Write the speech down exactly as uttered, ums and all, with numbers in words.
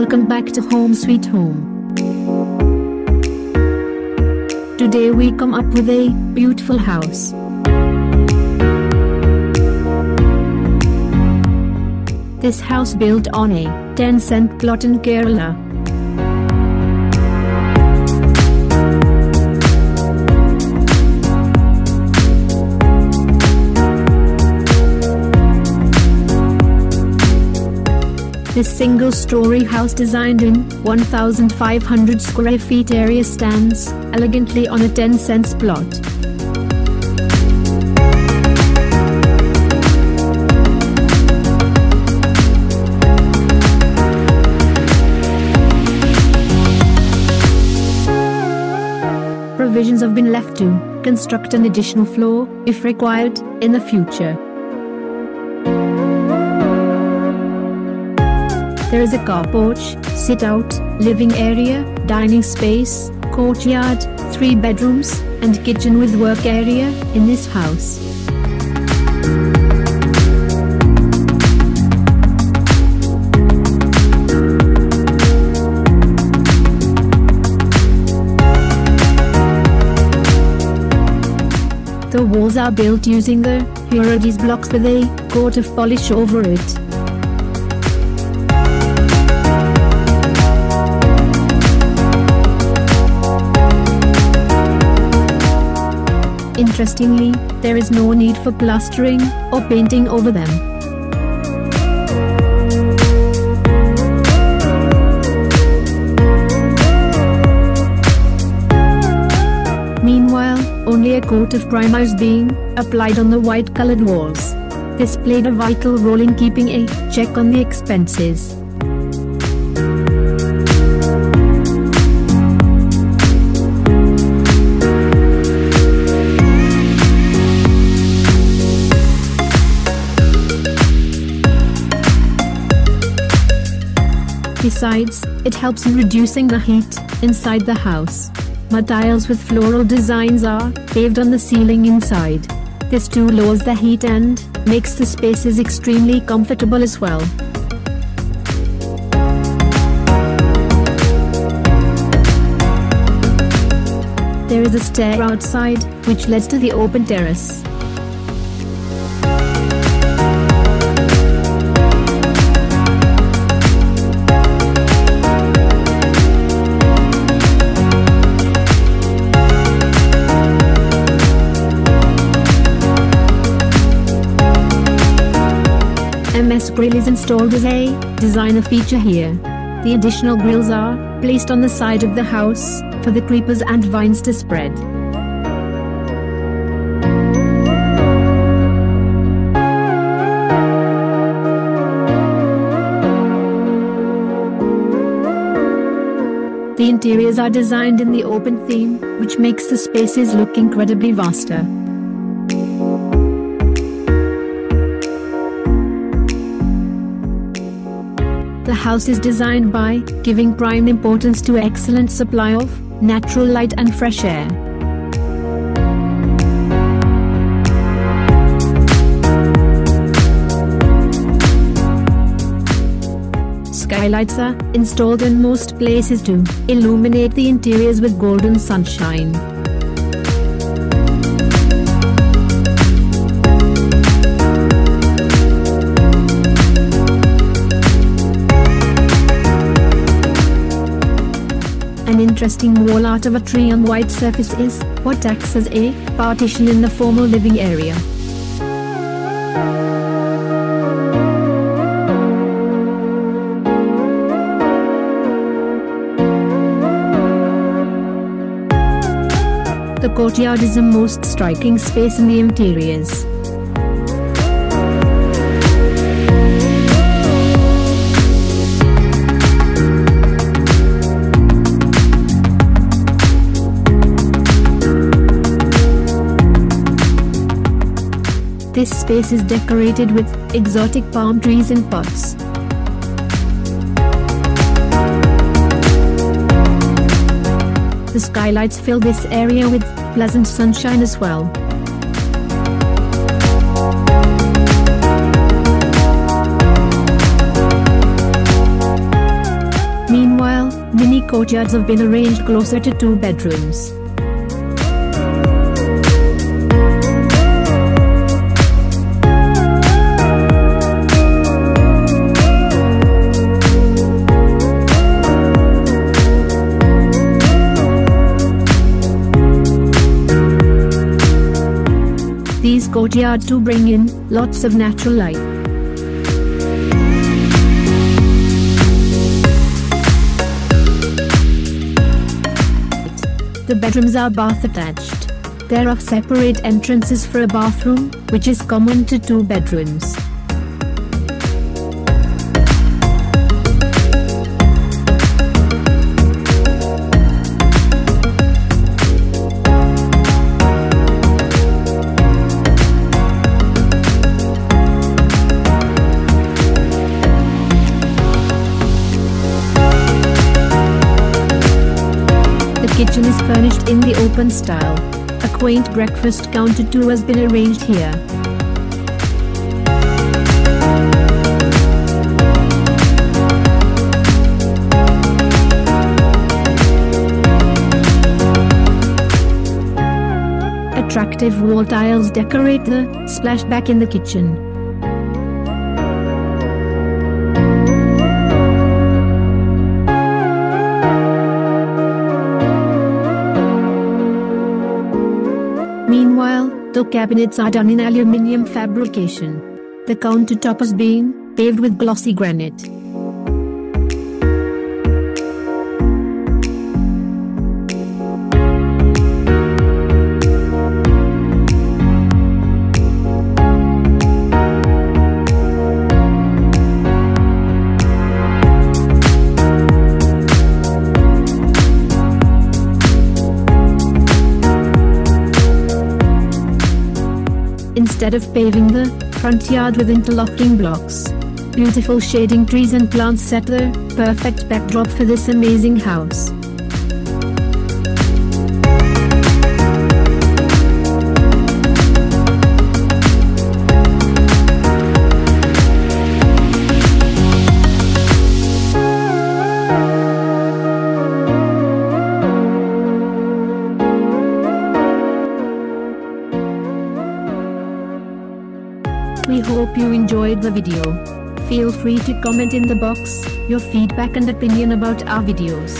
Welcome back to Home Sweet Home. Today we come up with a beautiful house. This house built on a ten cent plot in Kerala. This single-story house designed in one thousand five hundred square feet area stands elegantly on a ten cents plot. Provisions have been left to construct an additional floor, if required, in the future. There is a car porch, sit-out, living area, dining space, courtyard, three bedrooms, and kitchen with work area in this house. The walls are built using the Heritage blocks with a coat of polish over it. Interestingly, there is no need for plastering or painting over them. Meanwhile, only a coat of primer is being applied on the white-colored walls. This played a vital role in keeping a check on the expenses. Besides, it helps in reducing the heat inside the house. Mud tiles with floral designs are paved on the ceiling inside. This too lowers the heat and makes the spaces extremely comfortable as well. There is a stair outside, which leads to the open terrace. M S grill is installed as a designer feature here. The additional grills are placed on the side of the house for the creepers and vines to spread. The interiors are designed in the open theme, which makes the spaces look incredibly vaster. The house is designed by giving prime importance to excellent supply of natural light and fresh air. Skylights are installed in most places to illuminate the interiors with golden sunshine. An interesting wall art of a tree on white surface is what acts as a partition in the formal living area. The courtyard is the most striking space in the interiors. This space is decorated with exotic palm trees in pots. The skylights fill this area with pleasant sunshine as well. Mini courtyards have been arranged closer to two bedrooms. These courtyards do bring in lots of natural light. The bedrooms are bath attached. There are separate entrances for a bathroom, which is common to two bedrooms. The kitchen is furnished in the open style. A quaint breakfast counter too has been arranged here. Attractive wall tiles decorate the splashback in the kitchen. Meanwhile, the cabinets are done in aluminium fabrication. The countertop is being paved with glossy granite. Instead of paving the front yard with interlocking blocks, beautiful shading trees and plants set the perfect backdrop for this amazing house. We hope you enjoyed the video. Feel free to comment in the box your feedback and opinion about our videos.